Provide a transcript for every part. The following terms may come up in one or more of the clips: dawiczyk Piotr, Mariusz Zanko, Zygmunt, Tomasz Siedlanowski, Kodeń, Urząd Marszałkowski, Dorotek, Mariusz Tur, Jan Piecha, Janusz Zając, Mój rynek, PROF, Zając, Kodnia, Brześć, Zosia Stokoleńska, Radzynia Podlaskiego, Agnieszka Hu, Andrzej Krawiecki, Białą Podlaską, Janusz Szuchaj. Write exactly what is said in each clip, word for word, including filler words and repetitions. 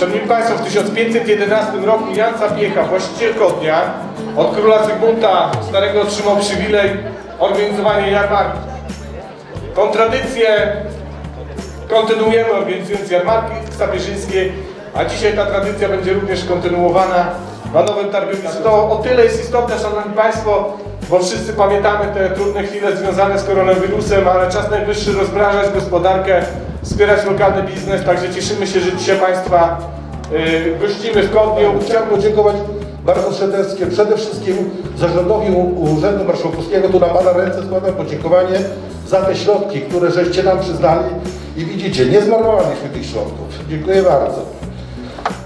Szanowni Państwo, w tysiąc pięćset jedenastym roku Jan Piecha, właściciel Kodnia, od króla Zygmunta Starego otrzymał przywilej organizowania jarmarki. Tą tradycję kontynuujemy, organizując jarmarki sabieżyńskie, a dzisiaj ta tradycja będzie również kontynuowana na Nowym Targowisku. To o tyle jest istotne, Szanowni Państwo, bo wszyscy pamiętamy te trudne chwile związane z koronawirusem, ale czas najwyższy rozbrażać gospodarkę, wspierać lokalny biznes, także cieszymy się, że dzisiaj Państwa yy, gościmy w Kodniu. Chciałbym podziękować bardzo serdecznie przede wszystkim Zarządowi Urzędu Marszałkowskiego, tu na Pana ręce składam podziękowanie za te środki, które żeście nam przyznali i widzicie, nie zmarnowaliśmy tych środków. Dziękuję bardzo.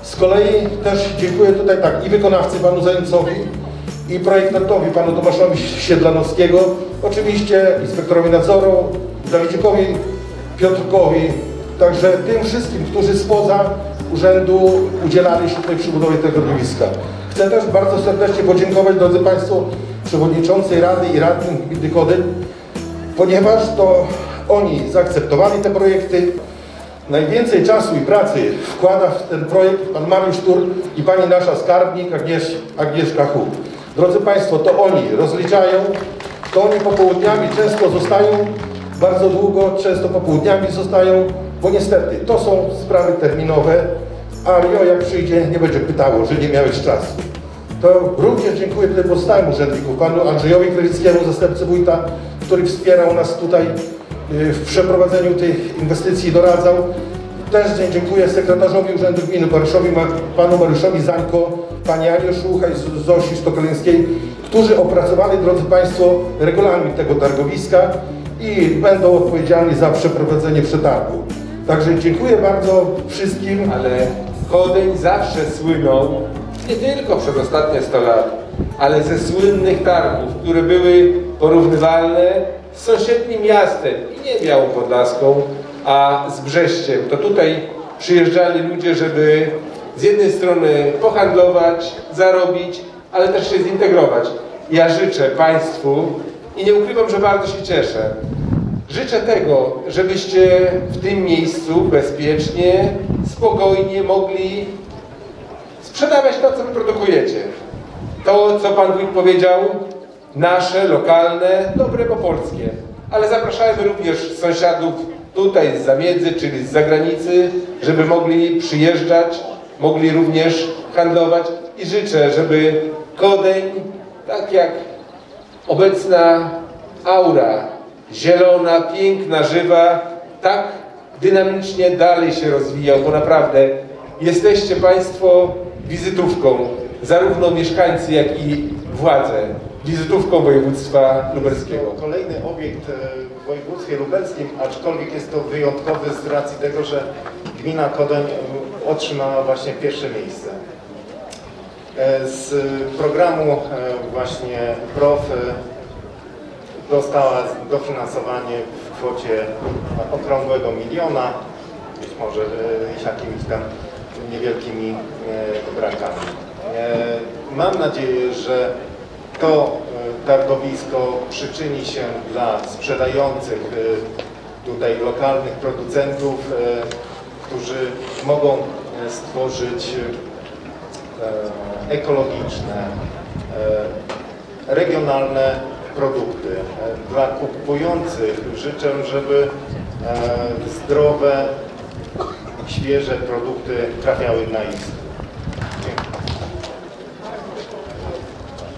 Z kolei też dziękuję tutaj tak i wykonawcy Panu Zającowi, i projektantowi Panu Tomaszowi Siedlanowskiego, oczywiście inspektorowi nadzoru, Dawiczykowi Piotrkowi, także tym wszystkim, którzy spoza urzędu udzielali się tutaj przy budowie tego targowiska. Chcę też bardzo serdecznie podziękować, drodzy Państwo, przewodniczącej Rady i radnym gminy Kodeń, ponieważ to oni zaakceptowali te projekty. Najwięcej czasu i pracy wkłada w ten projekt Pan Mariusz Tur i Pani nasza skarbnik Agniesz, Agnieszka Hu. Drodzy Państwo, to oni rozliczają, to oni popołudniami często zostają, bardzo długo, często popołudniami zostają, bo niestety to są sprawy terminowe, a R I O jak przyjdzie, nie będzie pytało, że nie miałeś czasu. To również dziękuję tutaj pozostałym urzędnikom, Panu Andrzejowi Krawieckiemu, zastępcy wójta, który wspierał nas tutaj w przeprowadzeniu tych inwestycji, doradzał. Też dziękuję sekretarzowi Urzędu Gminy, Panu Mariuszowi Zanko, Pani Janusz Szuchaj, Zosi Stokoleńskiej, którzy opracowali, drodzy Państwo, regulamin tego targowiska i będą odpowiedzialni za przeprowadzenie przetargu. Także dziękuję bardzo wszystkim. Ale Kodeń zawsze słynął, nie tylko przez ostatnie sto lat, ale ze słynnych targów, które były porównywalne z sąsiednim miastem, i nie Białą Podlaską, a z Brześciem. To tutaj przyjeżdżali ludzie, żeby z jednej strony pohandlować, zarobić, ale też się zintegrować. Ja życzę Państwu i nie ukrywam, że bardzo się cieszę. Życzę tego, żebyście w tym miejscu bezpiecznie, spokojnie mogli sprzedawać to, co wyprodukujecie. To, co Pan Wójt powiedział, nasze, lokalne, dobre po polskie. Ale zapraszajmy również sąsiadów tutaj z zamiedzy, czyli z zagranicy, żeby mogli przyjeżdżać, mogli również handlować i życzę, żeby Kodeń, tak jak obecna aura, zielona, piękna, żywa, tak dynamicznie dalej się rozwijał, bo naprawdę jesteście Państwo wizytówką, zarówno mieszkańcy, jak i władze, wizytówką województwa lubelskiego. Kolejny obiekt w województwie lubelskim, aczkolwiek jest to wyjątkowy z racji tego, że gmina Kodeń otrzymała właśnie pierwsze miejsce. Z programu właśnie P R O F dostała dofinansowanie w kwocie okrągłego miliona, być może jakimiś tam niewielkimi brakami. Mam nadzieję, że to targowisko przyczyni się dla sprzedających tutaj lokalnych producentów, którzy mogą stworzyć ekologiczne, regionalne produkty. Dla kupujących życzę, żeby zdrowe, świeże produkty trafiały na ich stół.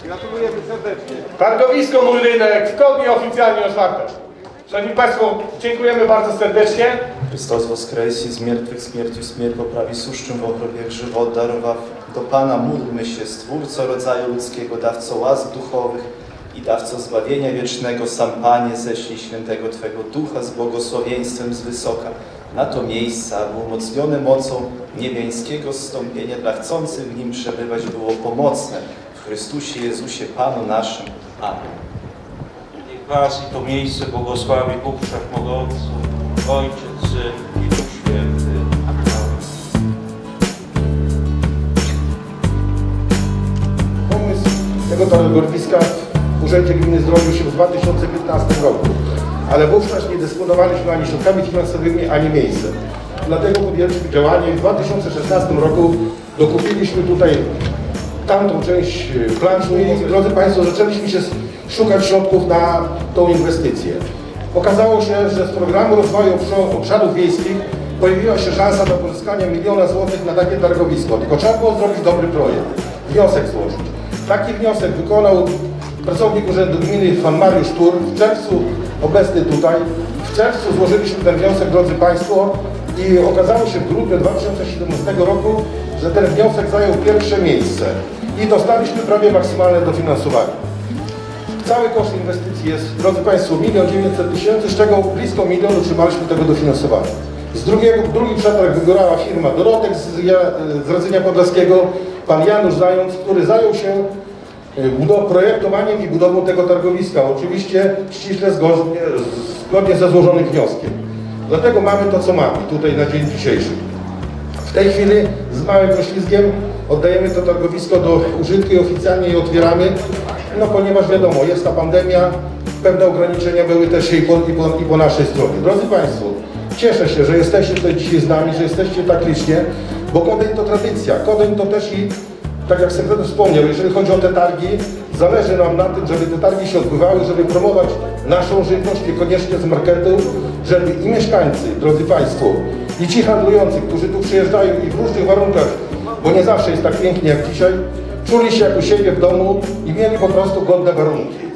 Gratulujemy serdecznie. Targowisko Mój Rynek w Kodniu oficjalnie otwarte. Szanowni Państwo, dziękujemy bardzo serdecznie. Chrystus woskresi, z miertwych śmierci śmierć poprawi suszczym w okrobie żywot darowaw. Do Pana módlmy się, Stwórco rodzaju ludzkiego, dawco łask duchowych i dawco zbawienia wiecznego, sam Panie, ześlij świętego Twego Ducha z błogosławieństwem z wysoka na to miejsce, aby umocnione mocą niebiańskiego zstąpienia dla chcących w nim przebywać było pomocne. W Chrystusie Jezusie, Panu naszym. Amen. Niech Was i to miejsce błogosławi Bóg Wszechmogący, Ojciec, Syn i Duch Święty. Pomysł tego targowiska w Urzędzie Gminy zrodził się w dwa tysiące piętnastym roku, ale wówczas nie dysponowaliśmy ani środkami finansowymi, ani miejscem. Dlatego podjęliśmy działanie. W dwa tysiące szesnastym roku dokupiliśmy tutaj tamtą część placu i, drodzy Państwo, zaczęliśmy się szukać środków na tą inwestycję. Okazało się, że z programu rozwoju obszarów wiejskich pojawiła się szansa na pozyskanie miliona złotych na takie targowisko, tylko trzeba było zrobić dobry projekt, wniosek złożyć. Taki wniosek wykonał pracownik Urzędu Gminy pan Mariusz Tur, w czerwcu obecny tutaj. W czerwcu złożyliśmy ten wniosek, drodzy Państwo, i okazało się w grudniu dwa tysiące siedemnastego roku, że ten wniosek zajął pierwsze miejsce i dostaliśmy prawie maksymalne dofinansowanie. Cały koszt inwestycji jest, drodzy Państwo, milion dziewięćset tysięcy, z czego blisko milion otrzymaliśmy tego dofinansowania. Z drugiego, drugi przetarg wygrała firma Dorotek z, ja, z Radzynia Podlaskiego, pan Janusz Zając, który zajął się projektowaniem i budową tego targowiska, oczywiście ściśle zgodnie, zgodnie ze złożonym wnioskiem. Dlatego mamy to, co mamy tutaj na dzień dzisiejszy. W tej chwili z małym poślizgiem oddajemy to targowisko do użytku i oficjalnie je otwieramy, no ponieważ wiadomo, jest ta pandemia, pewne ograniczenia były też i po, i po, i po naszej stronie. Drodzy Państwo, cieszę się, że jesteście tutaj dzisiaj z nami, że jesteście tak licznie, bo Kodeń to tradycja. Kodeń to też i, tak jak sekretarz wspomniał, jeżeli chodzi o te targi, zależy nam na tym, żeby te targi się odbywały, żeby promować naszą żywność, niekoniecznie z marketu, żeby i mieszkańcy, drodzy Państwo, i ci handlujący, którzy tu przyjeżdżają i w różnych warunkach, bo nie zawsze jest tak pięknie jak dzisiaj, czuli się jak u siebie w domu i mieli po prostu godne warunki.